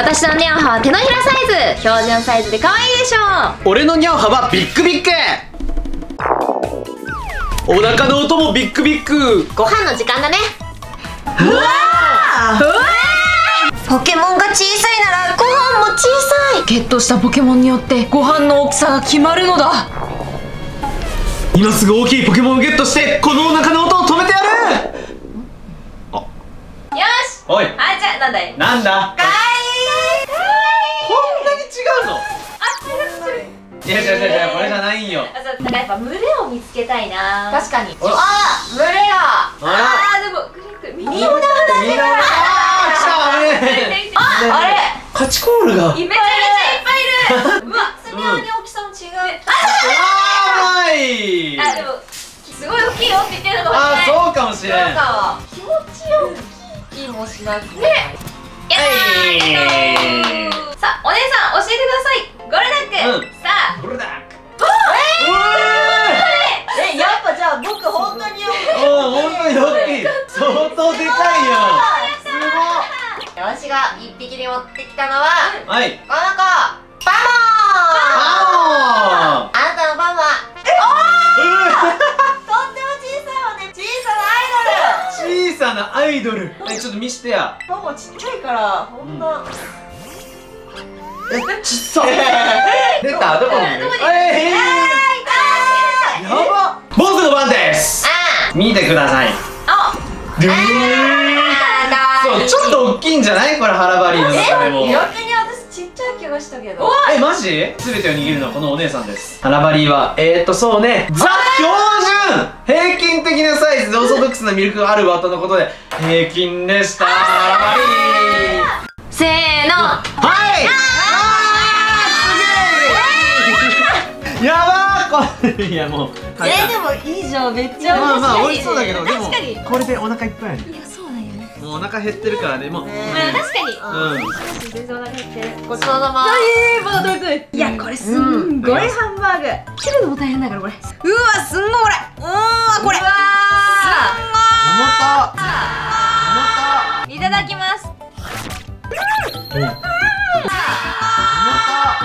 私のニャオハは手のひらサイズ、標準サイズで可愛いでしょう。俺のニャオハはビックビック。お腹の音もビックビック。ご飯の時間だね。うわーうわー、ポケモンが小さいならご飯も小さい。ゲットしたポケモンによってご飯の大きさが決まるのだ。今すぐ大きいポケモンをゲットしてこのお腹の音を止めてやる。あ、よし。おい、あ、じゃあなんだい、なんだかわいい。こんなに違うの。あ、違う違う。いや違う違う、これじゃないんよ。なんかやっぱ群れを見つけたいな。確かに。あ、群れや。あ、でもグレッグ、みんな同じだ。あ、来たね。あ、あれ。カチコールが。めちゃめちゃいっぱいいる。うわ、スネアに大きさも違う。あ、可愛い。あ、でもすごい大きいよって言ってるのかもしれない。あ、そうかもしれない。気持ちよく気もしなくて。やった。さあ、お姉さん教えてください。ゴルダック。さあ。ゴルダック。やっぱじゃあ僕本当に大きい。相当でかいよ。すごい。私が一匹で持ってきたのはこの子、パモン。あなたのパモンはとっても小さいわね。小さなアイドル。小さなアイドル。ちょっと見してや。パモンちっちゃいからほんと。え、ちっさ。出た。どこにいる？やば、僕の番です。見てください。あ、そう、ちょっと大きいんじゃない？これハラバリーの中でも。逆に私ちっちゃい気がしたけど。え、マジ？すべてを握るのはこのお姉さんです。ハラバリーはそうね、ザ標準平均的なサイズでオーソドックスなミルクがある綿のことで平均でした。ハラバリー。せーの、はい。あー、すげえ。やば。いやもうでもいいじゃん、めっちゃ美味しい。まあまあ美味しそうだけど、でもこれでお腹いっぱいある。いやそうだよね、もうお腹減ってるからね。もう確かに全然お腹減ってる。ごちそうさま。いやこれすんごいハンバーグ切るのも大変だから、これうわすんごい、これうわこれすんごい。いただきます。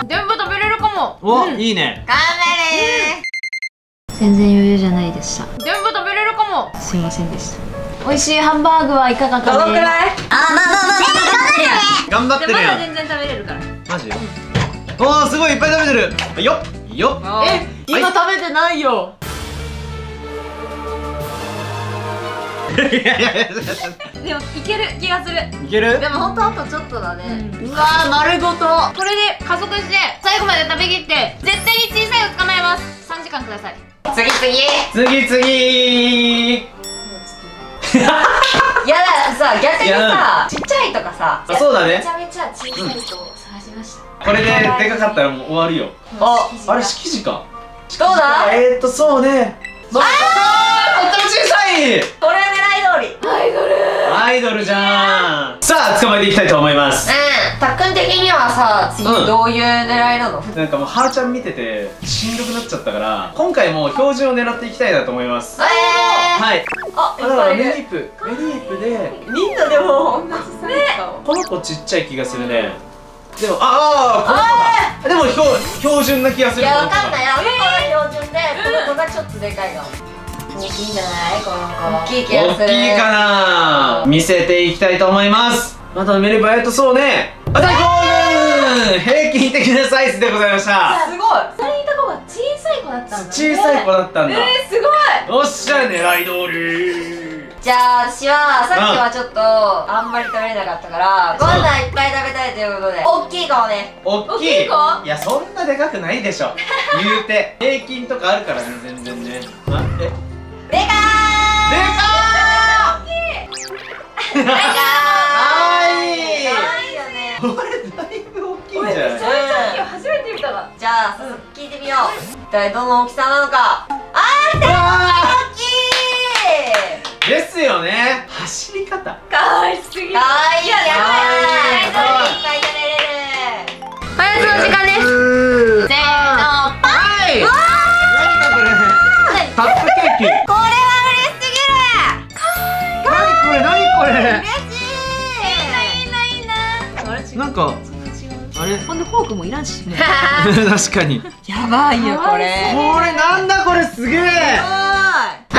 全部食べれるかも。お、いいね。頑張れ。全然余裕じゃないでした。全部食べれるかも。すいませんでした。美味しいハンバーグはいかがかね。どのくらい？あ、まあまあまあ頑張ってるやん。まだ全然食べれるから。マジ？おー、すごいいっぱい食べてるよっよっ。え、今食べてないよ。いやいやいや、でもいける気がする。いける？でも本当あとちょっとだね。うわー、丸ごとこれで加速して最後まで食べきって、絶対に小さいを捕まえます。3時間ください。次次次次。やだ、さ、逆にさ、ちっちゃいとかさ、そうだね、めちゃめちゃ小さい人を探しました。これででかかったらもう終わるよ。あ、あれ敷地か。どうだ？そうね。ああ、とっても小さい。これ狙い通り。アイドル。アイドルじゃん。さあ、捕まえていきたいと思います。たっくん的にはさ、どういう狙いなの？なんかもうはーちゃん見ててしんどくなっちゃったから、今回も標準を狙っていきたいなと思います。はい。あ、だからレディープレディープでみんなでも同じサイズか。この子ちっちゃい気がするね。でも、ああ、この子だ。でも標準な気がする。いや、わかんない。この子が標準で、この子がちょっとでかいかも。大きいんじゃない？この子大きい気がする。大きいかな。見せていきたいと思います。また埋めればそうね。あたこーん、平均的なサイズでございました。すごい。2人いた子が小さい子だったんだ。小さい子だったんだ。すごい。おっしゃ、狙い通り。じゃあ私はさっきはちょっとあんまり食べれなかったから、ご飯いっぱい食べたいということで大きい子をね。大きい子。いや、そんなでかくないでしょ、言うて。平均とかあるからね、全然ね。待って、でかーでかーでかー。じゃあ早速聞いてみよう。一体どの大きさなのか。あー、大きいですよね。走り方かわいすぎる。かわいいよね。開発の時間です。せーの、パン。うわー、カップケーキ。これは嬉しすぎる。かわいい。なにこれ、なにこれ。嬉しい。いいな、いいな、いいな。なんなんかあれほんでフォークもいらんしね確かにやばいよこれ、これなんだこれ、すげえ。あ、そ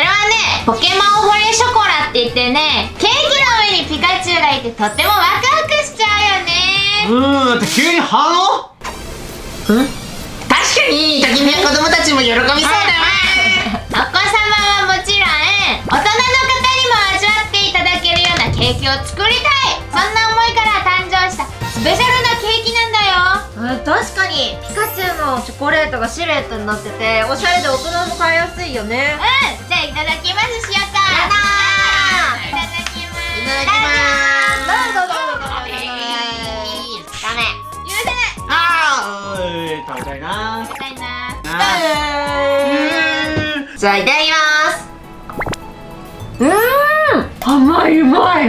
れはねポケモンフォレショコラって言ってね、ケーキの上にピカチュウがいてとってもワクワクしちゃうよね。うん、だって急に反応、うん、確かにときめく子供たちも喜びそうだわお子様はもちろん大人の方にも味わっていただけるようなケーキを作りたい、そんな思いから誕生したスペシャルなケーキなんだよ。確かにピカチュウのチョコレートがシルエットになってておしゃれで大人も買いやすいよね。うん、じゃあいただきます。しようか、いただきます。いただきます。どうぞどうぞ。ダメ、許せない。ああ、食べたいな、食べたいな。じゃあいただきます。甘い、うまい、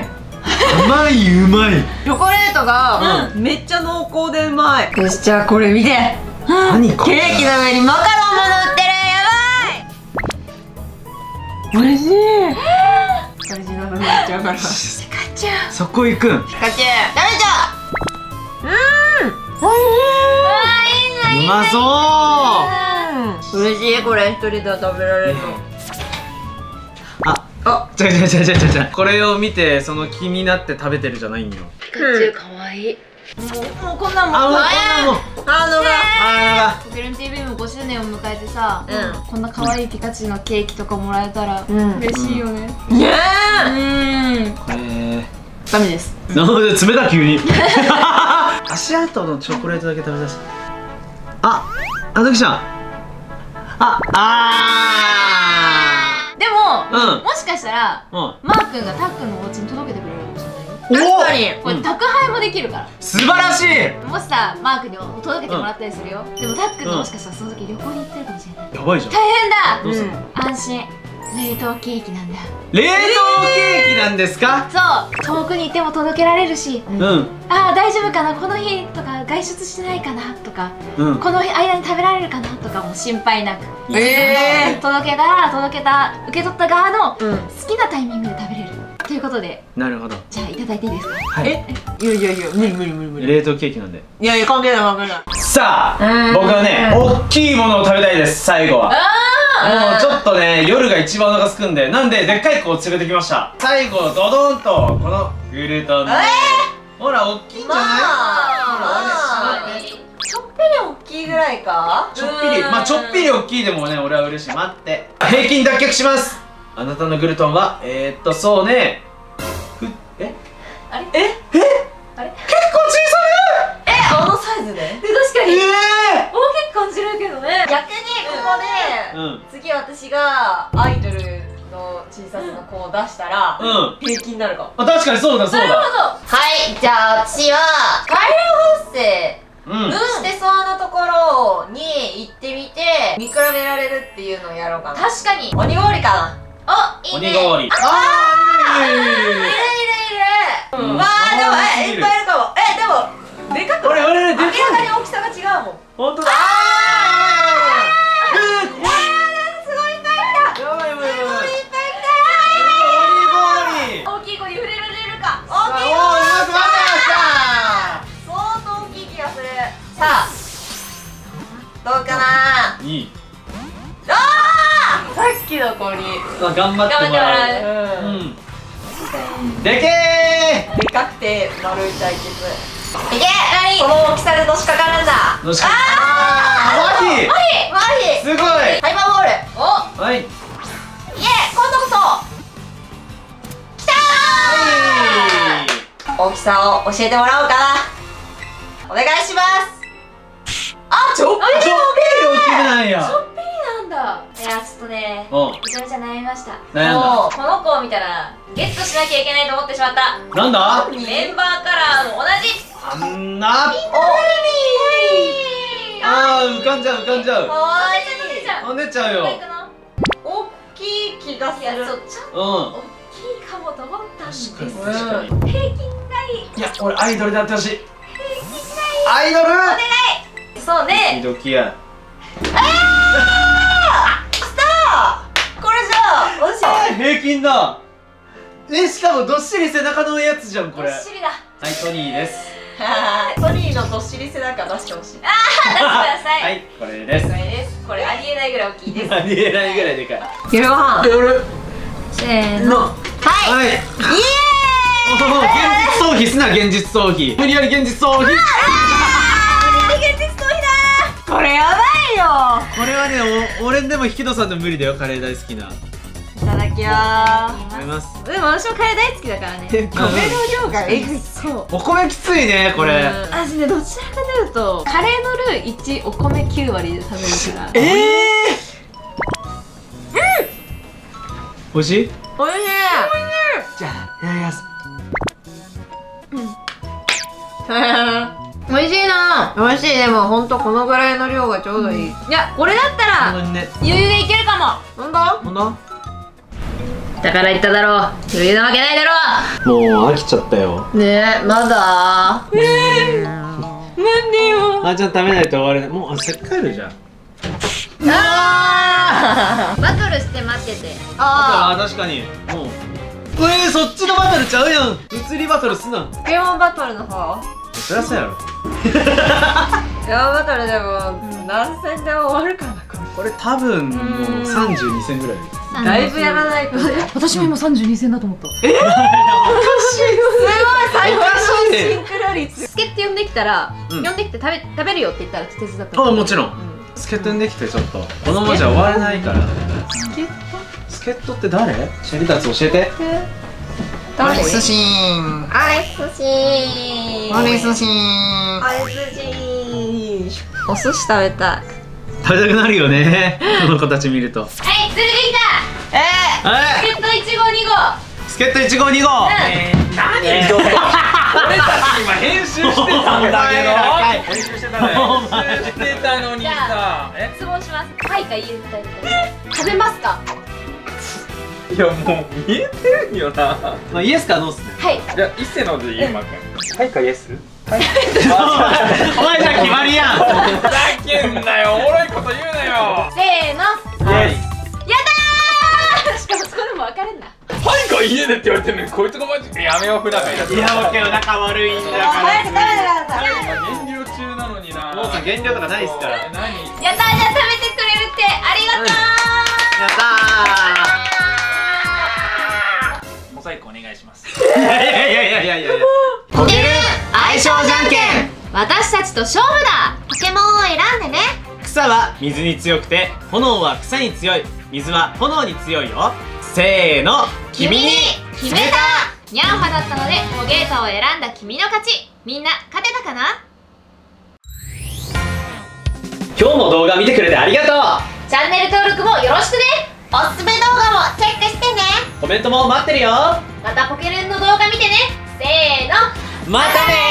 甘い、うまい。チョコレートがめっちゃ濃厚でうまい。よし、じゃあこれ見て、何これ、ケーキの上にマカロンも乗ってる。やばい、おいしい。オリジナルになっちゃうからピカチュウ、そこ行くん、ピカチュウ食べちゃう。おいしい、うまそう。嬉しい、これ一人では食べられるの。あ、違う、これを見てその気になって食べてるじゃないんよ。ピカチュウかわいい。もうこんなんも、あのがグルン TV も5周年を迎えてさ、こんなかわいいピカチュウのケーキとかもらえたら嬉しいよね。いやー、これダメです。冷た、急に足跡のチョコレートだけ食べさせて。あっ、ときちゃん、でも、もしかしたらマー君がたっくんのお家に届けてくれるかもしれない。確かに、これ宅配もできるから素晴らしい。もしさ、マー君に届けてもらったりするよ。でもたっくんがもしかしたらその時旅行に行ってるかもしれない。やばいじゃん、大変だ。安心、冷凍ケーキなんだ。冷凍ケーキなんですか。そう、遠くにいても届けられるし、ああ大丈夫かな、この日とか外出してないかなとか、この間に食べられるかなとかも心配なく、届けた受け取った側の好きなタイミングで食べれるということで。なるほど、じゃあいただいていいですか。はい。いや無理、冷凍ケーキなんで。いや関係ない関係ない。さあ、僕はね、大きいものを食べたいです。最後はもうちょっとね、夜が一番お腹すくんで、なんででっかい子を連れてきました。最後ドドンとこのグルトン、ほら大きいんじゃない。ちょっぴり大きいぐらいか。ちょっぴり、まあちょっぴり大きいでもね、俺は嬉しい。待って、平均脱却します。あなたのグルトンはそうね、あれ結構小さい。あのサイズで確かに大きく感じるけどね。逆にここで次私がアイドルの小さな子を出したら平均になるかも。確かにそうだそうだ。なるほど。はい、じゃあ私は海流補正してそうなところに行ってみて見比べられるっていうのをやろうかな。確かに、鬼氷かな。お、いいね、鬼氷。あー、いるいるいる。わー、でもいっぱいいるかも。でもでかく、俺明らかに大きさが違うもん。本当だ。すごいいっぱい来た。大きい子に触れられるか。大きい子。相当大きい気がする。さあ、どうかな。いい。ああ、さっきの子に。頑張ってもらう。でけー。でかくて丸い対決。いけ、この大きさでのしかかるんだ。のしかかる。ああ、マジすごい。ハイパーボール。お、はい、いえ、今度こそきたー。大きさを教えてもらおうかな。お願いします。あ、ちょっぴり大きくないや。ちょっぴりなんだ。いや、ちょっとね、めちゃめちゃ悩みました。もうこの子を見たらゲットしなきゃいけないと思ってしまった。なんだ、メンバーカラーも同じ。あんな、あー、浮かんじゃう浮かんじゃう。あ、出ちゃうよ。大きい気がする。ちょっと大きいかもと思ったんですけど、平均ない。いや、俺アイドルであってほしい。平均ない、アイドルお願い。そうね、ドキや。あー、きたー。これじゃあ平均だ。しかもどっしり背中のやつじゃんこれ。どっしりだ。はい、トニーです。ソニーのどっしり背中出してほしい。ああ、出してください。はい、これです。これです。これありえないぐらい大きいです。ありえないぐらいでかい。やるわ。やる。せーの。はい。イエーイ。現実逃避すな、現実逃避。無理やり現実逃避。現実逃避だ。これやばいよ。これはね、俺でも引戸さんの無理だよ。カレー大好きな。いただきます。でも私もカレー大好きだからね。米の量がえぐい。そう。お米きついねこれ。私ねどちらかというとカレーのルー1お米9割で食べるから。美味しい？美味しい。じゃあいただきます。美味しいな。美味しい。でも本当このぐらいの量がちょうどいい。いやこれだったら余裕でいけるかも。本当？本当？だから言っただろう。余裕なわけないだろう。もう飽きちゃったよ。ねえ、まだ。ねえ、なんでよ。あちゃん食べないと終われない。もうあせっかいるじゃん。ああ。バトルして待ってて。ああ、確かに。もう。そっちのバトルちゃうやん。物理バトルすな。ポケモンバトルの方。そりゃそうやろ。ポケモンバトルでも何戦でも終わるかな。これ多分もう32戦ぐらい。だいぶやらないと。私も今32戦だと思った。おかしい。すごい最高のシンクロ率。助っ人呼んできたら、呼んできて食べるよって言ったら手伝った。あ、もちろん。助っ人呼んできてちょっとこのままじゃ終われないから。助っ人って誰？シェリダーツ教えて。アレスシーン。アレスシーン。アレスシーン。アレスシーン。お寿司食べたい。食べたくなるよね。この子たち見ると。はい、釣れてきた。ええ。助っ人1号2号。助っ人1号2号。何？俺たち今編集してたんだけど。編集してたのにさ。質問します。はいか言いたい。食べますか？いやもう見えてるんよな。まあイエスかノーっすね。はい。じゃあ一世ので言うまくん。はいかイエス？はい。お前じゃ決まりやん。ふざけんなよ。おもろいこと言うなよ。せーの。やったー。しかもそこでも分かるんだ。はいか家でって言われてるのにこいつがマジでやめよう。ふだかいや。いやオッケー。仲悪いんだから。早く食べてください。減量中なのにな。もうさ減量とかないっすから。やったー。じゃあ食べてくれるってありがとう。やったー。お願いします。いやいやいやいやいや。ポケルン相性じゃんけん。私たちと勝負だ。ポケモンを選んでね。草は水に強くて、炎は草に強い。水は炎に強いよ。せーの、君に決めた。ニャンハだったので、ポゲータを選んだ君の勝ち。みんな勝てたかな？今日も動画見てくれてありがとう。チャンネル登録もよろしくね。おすすめ動画もチェックしてね。コメントも待ってるよ。またポケルンの動画見てね。せーの、またねー。